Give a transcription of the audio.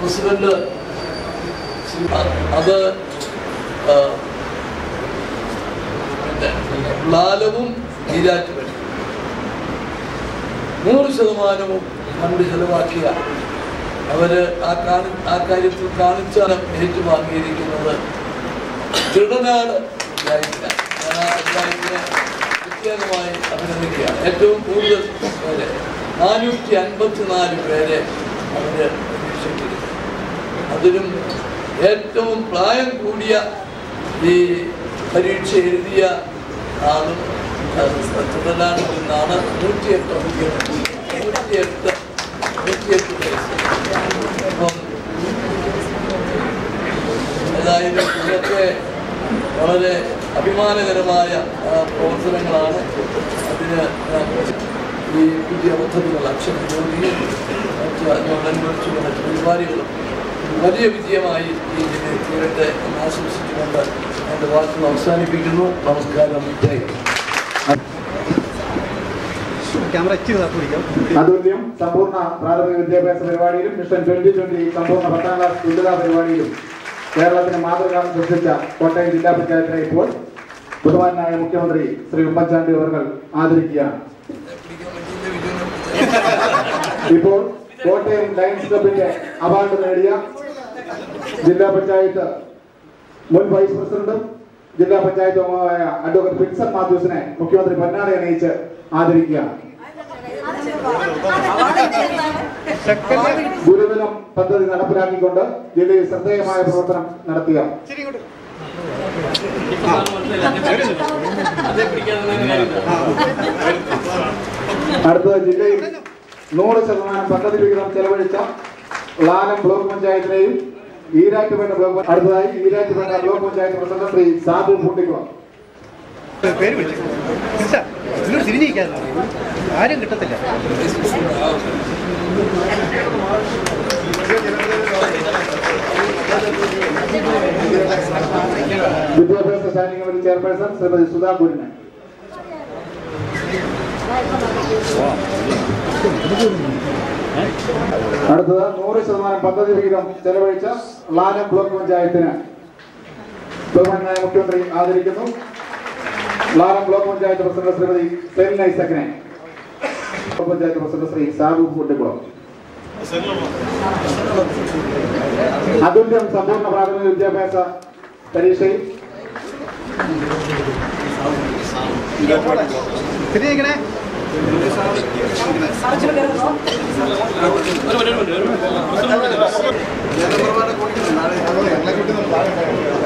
considered other ലാലവും നീരാറ്റുപടി 100% കണ്ട് ചെലവാക്കിയ അവര് ആ കാര്യത്തിൽ കാണിച്ച ഏറ്റുവാങ്ങിയിരിക്കുന്നത് തിരുടനാട് പ്രത്യേകമായി അഭിനന്ദിക്കുകയാണ്. ഏറ്റവും കൂടുതൽ 454 പേരെ അവര് നിരീക്ഷിക്കുന്നു. അതിലും ഏറ്റവും പ്രായം കൂടിയ ഈ പരീക്ഷ എഴുതിയ ആളും തുടരാനിൽ നിന്നാണ് 108 വയസ്സ്. അപ്പം ഏതായാലും ഇതൊക്കെ വളരെ അഭിമാനകരമായ പ്രവർത്തനങ്ങളാണ്. അതിന് ഈ പുതിയ പദ്ധതികൾ അക്ഷരം ജോലിയും മറ്റു മറ്റു പരിപാടികളും വലിയ വിജയമായി ഇതിന് തീരട്ടെ എന്ന് ആശംസിച്ചുകൊണ്ട് എൻ്റെ വാക്കുകൾ അവസാനിപ്പിക്കുന്നു. നമസ്കാരം. അതുല്യം സമ്പൂർണ്ണ പ്രാഥമിക വിദ്യാഭ്യാസ പരിപാടിയിലും മിഷൻ 2020 സമ്പൂർണ്ണ 10ാം ക്ലാസ് തുല്യതാ പരിപാടിയിലും കേരളത്തിന് മാതൃക സൃഷ്ടിച്ച കോട്ടയം ജില്ലാ പഞ്ചായത്തിനെ ഇപ്പോൾ ബഹുമാനായ മുഖ്യമന്ത്രി ശ്രീ ഉമ്മൻചാണ്ടി അവർ ആദരിക്കുകയാണ്. ഇപ്പോൾ കോട്ടയം ലയൺസ് ക്ലബിന്റെ അവാർഡ് നേടിയ ജില്ലാ പഞ്ചായത്ത് മുൻ വൈസ് പ്രസിഡന്റും ജില്ലാ പഞ്ചായത്ത് അംഗമായ അഡ്വക്കേറ്റ് ഫിക്സർ മാത്യൂസിനെ മുഖ്യമന്ത്രി പൊന്നാട അണിയിച്ച് ആദരിക്കുകയാണ്. ഗുരുദിനം പദ്ധതി നടപ്പിലാക്കിക്കൊണ്ട് ജില്ലയിൽ ശ്രദ്ധേയമായ പ്രവർത്തനം നടത്തുക. അടുത്തത് ജില്ലയിൽ 100% പദ്ധതി വിഹിതം ചെലവഴിച്ച ലാലം ബ്ലോക്ക് പഞ്ചായത്തിലെയും ഈരാറ്റുപേട്ട ബ്ലോക്ക് അടുത്തതായി ഈരാറ്റുപേട്ട ബ്ലോക്ക് പഞ്ചായത്ത് പ്രസിഡന്റ് ശ്രീ സാബു പൂട്ടിക്കുളം. വിദ്യാഭ്യാസ standing committee chairperson Shrimati Sudha ഗുരുനെ. അടുത്തത് 100% പദ്ധതി വിഹിതം ചെലവഴിച്ച ലാലം ബ്ലോക്ക് പഞ്ചായത്തിന് ബഹുമാനായ മുഖ്യമന്ത്രി ആദരിക്കുന്നു. ലാലം ബ്ലോക്ക് പഞ്ചായത്ത് പ്രസിഡന്റ് ശ്രീമതി സെലിൻ ഐസക്കിനെ. Block panchayat president Shri Sabu Kuttikkulam. അതുല്യം സമ്പൂർണ്ണ പ്രാഥമിക വിദ്യാഭ്യാസ പരീക്ഷയിൽ